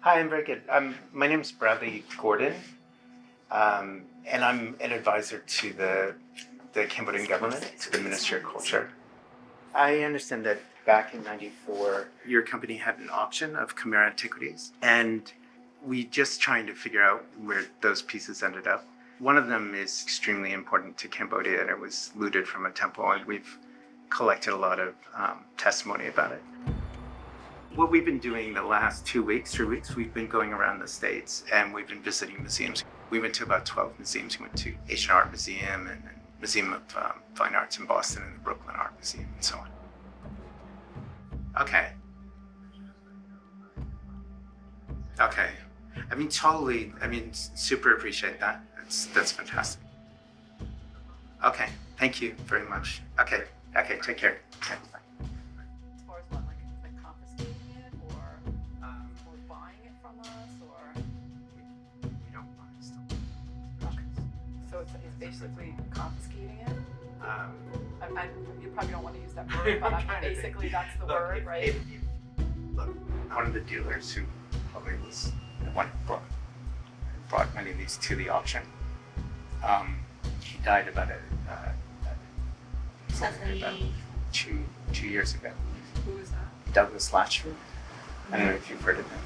Hi, I'm very good. My name is Bradley Gordon, and I'm an advisor to the Cambodian government, to the Ministry of Culture. I understand that back in '94, your company had an auction of Khmer antiquities, and we just trying to figure out where those pieces ended up. One of them is extremely important to Cambodia, and it was looted from a temple, and we've collected a lot of testimony about it. What we've been doing the last 2 weeks, 3 weeks, we've been going around the States and we've been visiting museums. We went to about 12 museums. We went to Asian Art Museum and Museum of Fine Arts in Boston and the Brooklyn Art Museum and so on. Okay. Okay. I mean, totally, I mean, super appreciate that. That's fantastic. Okay, thank you very much. Okay, okay, take care. Okay. Basically confiscating it. You probably don't want to use that word, but basically that's the word, right? Look, one of the dealers who probably was the one who brought many of these to the auction, he died about two years ago. Who was that? Douglas Latchford. Mm-hmm. I don't know if you've heard of him.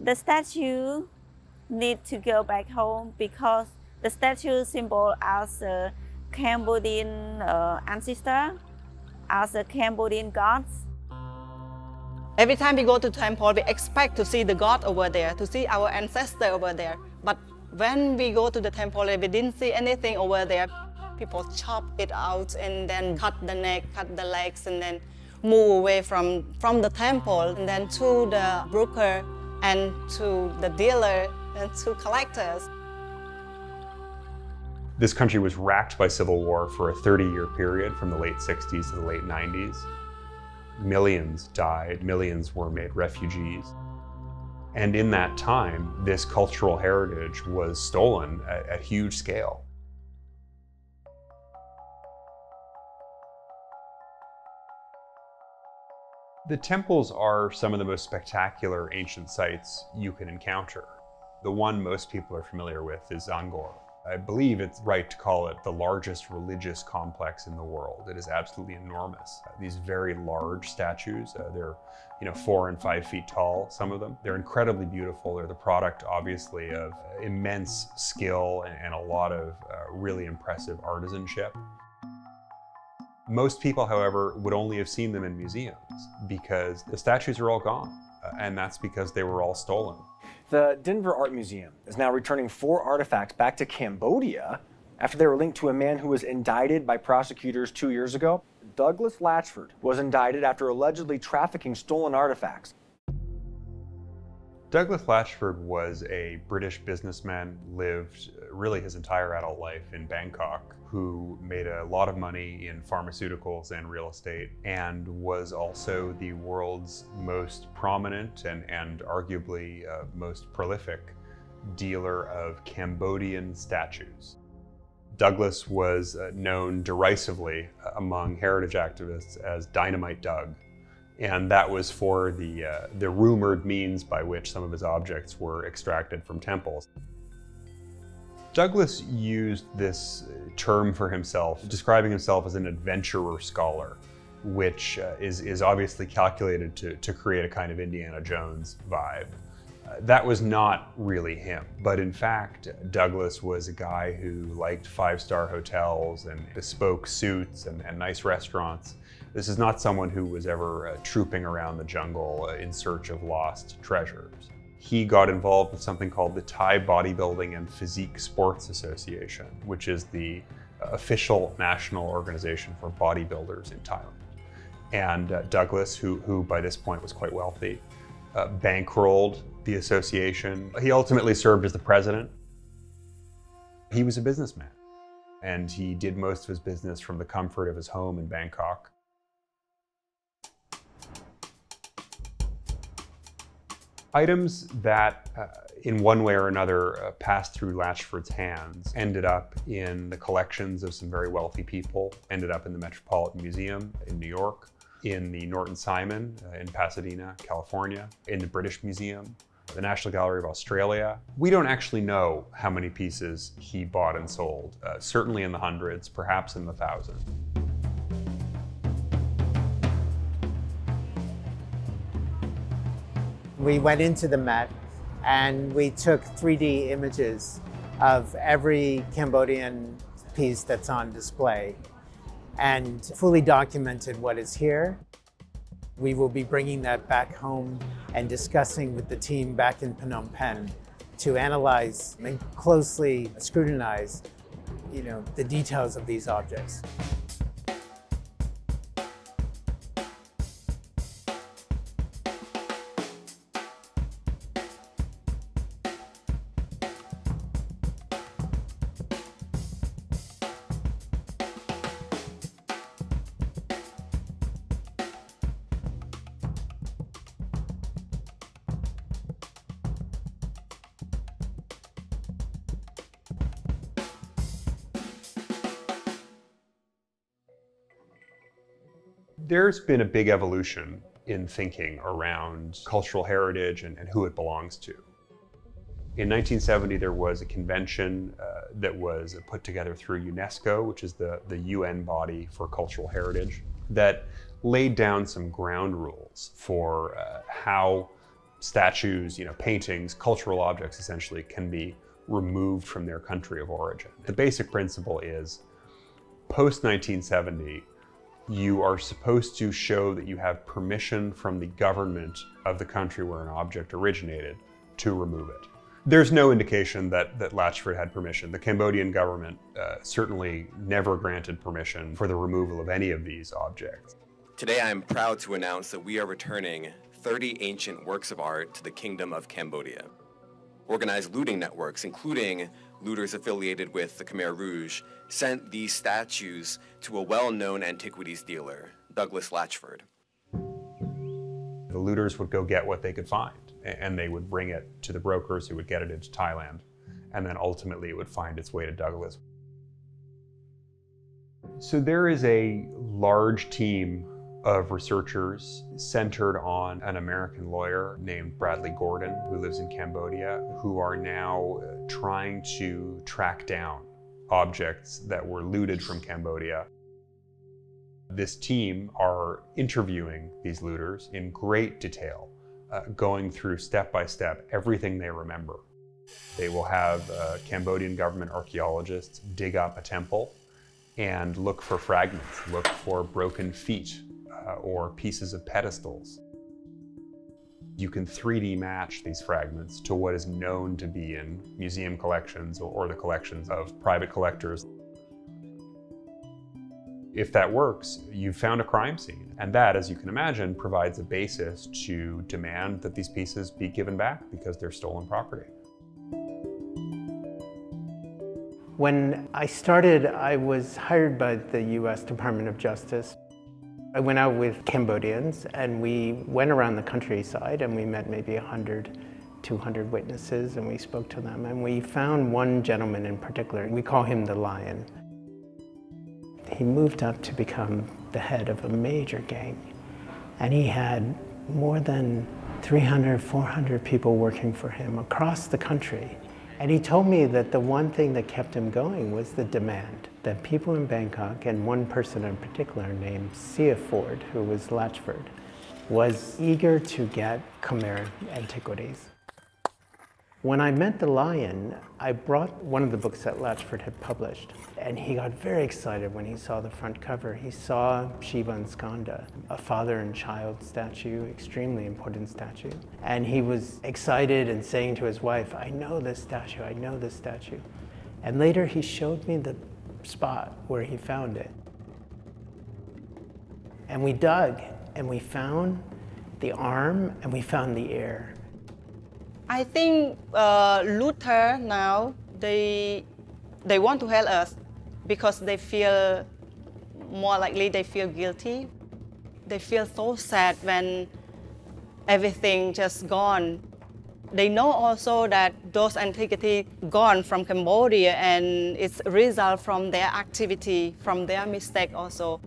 The statue need to go back home because the statue symbol as a Cambodian ancestor, as a Cambodian gods. Every time we go to temple, we expect to see the god over there, to see our ancestor over there. But when we go to the temple, we didn't see anything over there. People chop it out and then cut the neck, cut the legs, and then move away from the temple and then to the broker, and to the dealer, and to collectors. This country was racked by civil war for a 30-year period from the late 60s to the late 90s. Millions died, millions were made refugees. And in that time, this cultural heritage was stolen at huge scale. The temples are some of the most spectacular ancient sites you can encounter. The one most people are familiar with is Angkor. I believe it's right to call it the largest religious complex in the world. It is absolutely enormous. These very large statues, they're 4 and 5 feet tall, some of them. They're incredibly beautiful. They're the product, obviously, of immense skill and a lot of really impressive artisanship. Most people, however, would only have seen them in museums because the statues are all gone, and that's because they were all stolen. The Denver Art Museum is now returning 4 artifacts back to Cambodia after they were linked to a man who was indicted by prosecutors 2 years ago. Douglas Latchford was indicted after allegedly trafficking stolen artifacts. Douglas Latchford was a British businessman, lived really his entire adult life in Bangkok, who made a lot of money in pharmaceuticals and real estate, and was also the world's most prominent and arguably most prolific dealer of Cambodian statues. Douglas was known derisively among heritage activists as Dynamite Doug. And that was for the rumored means by which some of his objects were extracted from temples. Douglas used this term for himself, describing himself as an adventurer scholar, which is obviously calculated to create a kind of Indiana Jones vibe. That was not really him, but in fact, Douglas was a guy who liked 5-star hotels and bespoke suits and nice restaurants. This is not someone who was ever trooping around the jungle in search of lost treasures. He got involved with something called the Thai Bodybuilding and Physique Sports Association, which is the official national organization for bodybuilders in Thailand. And Douglas, who by this point was quite wealthy, bankrolled the association. He ultimately served as the president. He was a businessman, and he did most of his business from the comfort of his home in Bangkok. Items that in one way or another passed through Latchford's hands ended up in the collections of some very wealthy people, ended up in the Metropolitan Museum in New York, in the Norton Simon in Pasadena, California, in the British Museum, the National Gallery of Australia. We don't actually know how many pieces he bought and sold, certainly in the hundreds, perhaps in the thousands. We went into the Met and we took 3D images of every Cambodian piece that's on display and fully documented what is here. We will be bringing that back home and discussing with the team back in Phnom Penh to analyze and closely scrutinize, the details of these objects. There's been a big evolution in thinking around cultural heritage and who it belongs to. In 1970, there was a convention that was put together through UNESCO, which is the UN body for cultural heritage, that laid down some ground rules for how statues, paintings, cultural objects essentially can be removed from their country of origin. The basic principle is post-1970, you are supposed to show that you have permission from the government of the country where an object originated to remove it. There's no indication that Latchford had permission. The Cambodian government certainly never granted permission for the removal of any of these objects. Today I am proud to announce that we are returning 30 ancient works of art to the Kingdom of Cambodia. Organized looting networks, including looters affiliated with the Khmer Rouge, sent these statues to a well-known antiquities dealer, Douglas Latchford. The looters would go get what they could find, and they would bring it to the brokers who would get it into Thailand, and then ultimately it would find its way to Douglas. So there is a large team of researchers centered on an American lawyer named Bradley Gordon, who lives in Cambodia, who are now trying to track down objects that were looted from Cambodia. This team are interviewing these looters in great detail, going through step by step everything they remember. They will have Cambodian government archaeologists dig up a temple and look for fragments, look for broken feet, or pieces of pedestals. You can 3D match these fragments to what is known to be in museum collections or the collections of private collectors. If that works, you've found a crime scene. And that, as you can imagine, provides a basis to demand that these pieces be given back because they're stolen property. When I started, I was hired by the US Department of Justice. I went out with Cambodians and we went around the countryside and we met maybe 100, 200 witnesses and we spoke to them and we found one gentleman in particular. We call him the Lion. He moved up to become the head of a major gang and he had more than 300, 400 people working for him across the country. And he told me that the one thing that kept him going was the demand that people in Bangkok, and one person in particular named Sia Ford, who was Latchford, was eager to get Khmer antiquities. When I met the Lion, I brought one of the books that Latchford had published, and he got very excited when he saw the front cover. He saw Shiva and Skanda, a father and child statue, extremely important statue. And he was excited and saying to his wife, I know this statue, I know this statue. And later he showed me the spot where he found it. And we dug, and we found the arm, and we found the ear. I think looters now, they want to help us because they feel, more likely they feel guilty. They feel so sad when everything just gone. They know also that those antiquities gone from Cambodia and it's a result from their activity, from their mistake also.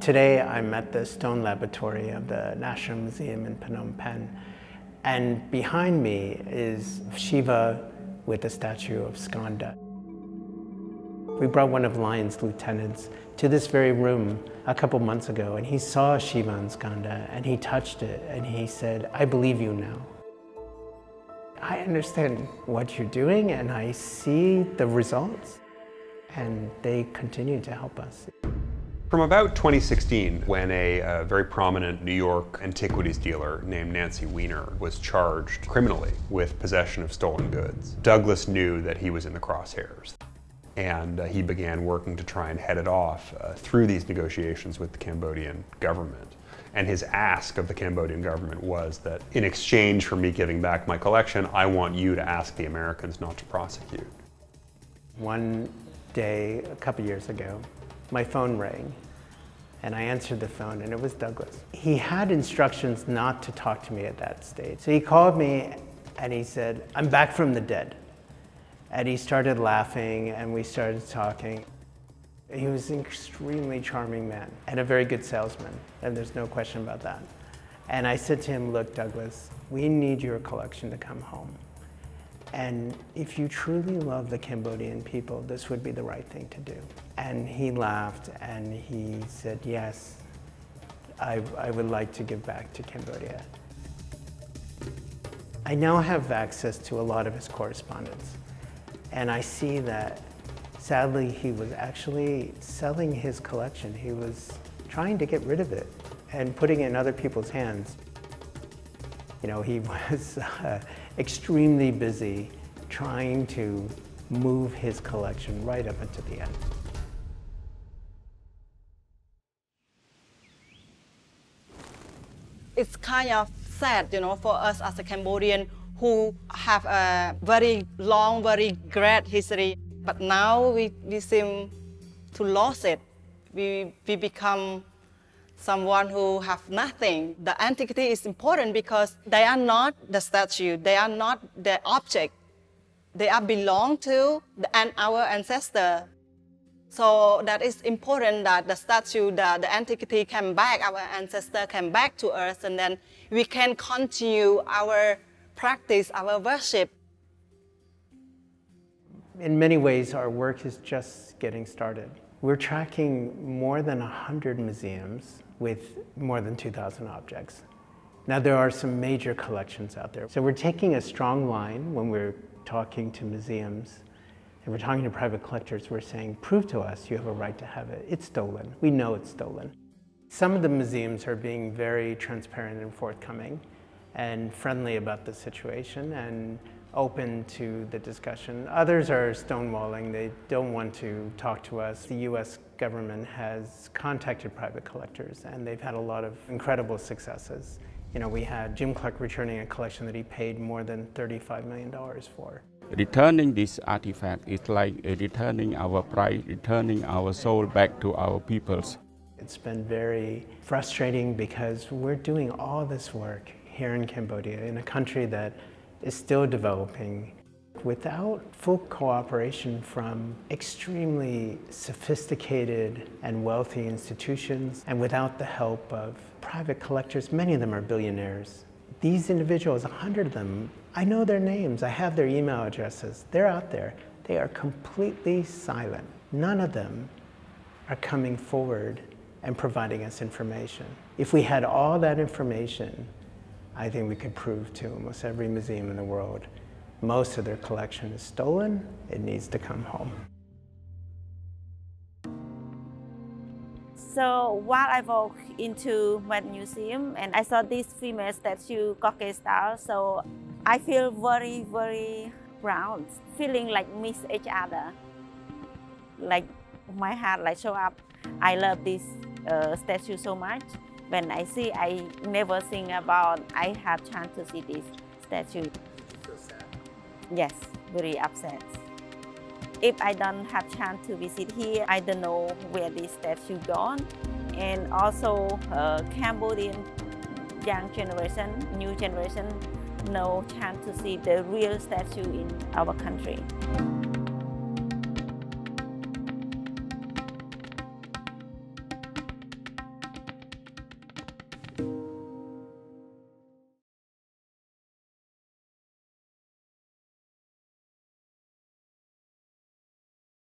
Today I'm at the Stone Laboratory of the National Museum in Phnom Penh, and behind me is Shiva with a statue of Skanda. We brought one of Lion's lieutenants to this very room a couple months ago, and he saw Shiva and Skanda and he touched it and he said, "I believe you now. I understand what you're doing and I see the results," and they continue to help us. From about 2016, when a very prominent New York antiquities dealer named Nancy Weiner was charged criminally with possession of stolen goods, Douglas knew that he was in the crosshairs, and he began working to try and head it off through these negotiations with the Cambodian government. And his ask of the Cambodian government was that, in exchange for me giving back my collection, I want you to ask the Americans not to prosecute. One day, a couple years ago, my phone rang, and I answered the phone, and it was Douglas. He had instructions not to talk to me at that stage. So he called me, and he said, "I'm back from the dead." And he started laughing, and we started talking. He was an extremely charming man, and a very good salesman, and there's no question about that. And I said to him, "Look, Douglas, we need your collection to come home. And if you truly love the Cambodian people, this would be the right thing to do." And he laughed and he said, "Yes, I would like to give back to Cambodia." I now have access to a lot of his correspondence. And I see that, sadly, he was actually selling his collection. He was trying to get rid of it and putting it in other people's hands. You know, he was extremely busy trying to move his collection right up until the end. It's kind of sad, you know, for us as a Cambodian who have a very long, very great history. But now we seem to lose it. We become someone who have nothing. The antiquity is important because they are not the statue, they are not the object. They are belong to our ancestor. So that is important that the statue, the antiquity came back, our ancestor came back to us, and then we can continue our practice, our worship. In many ways, our work is just getting started. We're tracking more than 100 museums with more than 2,000 objects. Now, there are some major collections out there. So we're taking a strong line when we're talking to museums and we're talking to private collectors. We're saying, prove to us you have a right to have it. It's stolen. We know it's stolen. Some of the museums are being very transparent and forthcoming and friendly about the situation and open to the discussion. Others are stonewalling. They don't want to talk to us. The US government has contacted private collectors and they've had a lot of incredible successes. You know, we had Jim Clark returning a collection that he paid more than $35 million for. Returning this artifact is like returning our pride, returning our soul back to our peoples. It's been very frustrating because we're doing all this work here in Cambodia, in a country that is still developing, without full cooperation from extremely sophisticated and wealthy institutions, and without the help of private collectors. Many of them are billionaires. These individuals, 100 of them, I know their names, I have their email addresses, they're out there. They are completely silent. None of them are coming forward and providing us information. If we had all that information, I think we could prove to almost every museum in the world most of their collection is stolen. It needs to come home. So while I walk into my museum and I saw this female statue, Kauke style, so I feel very, very proud, feeling like miss each other. Like my heart like show up. I love this statue so much. When I see, I never think about I have chance to see this statue. So sad. Yes, very upset. If I don't have chance to visit here, I don't know where this statue gone. and also Cambodian young generation, new generation, no chance to see the real statue in our country.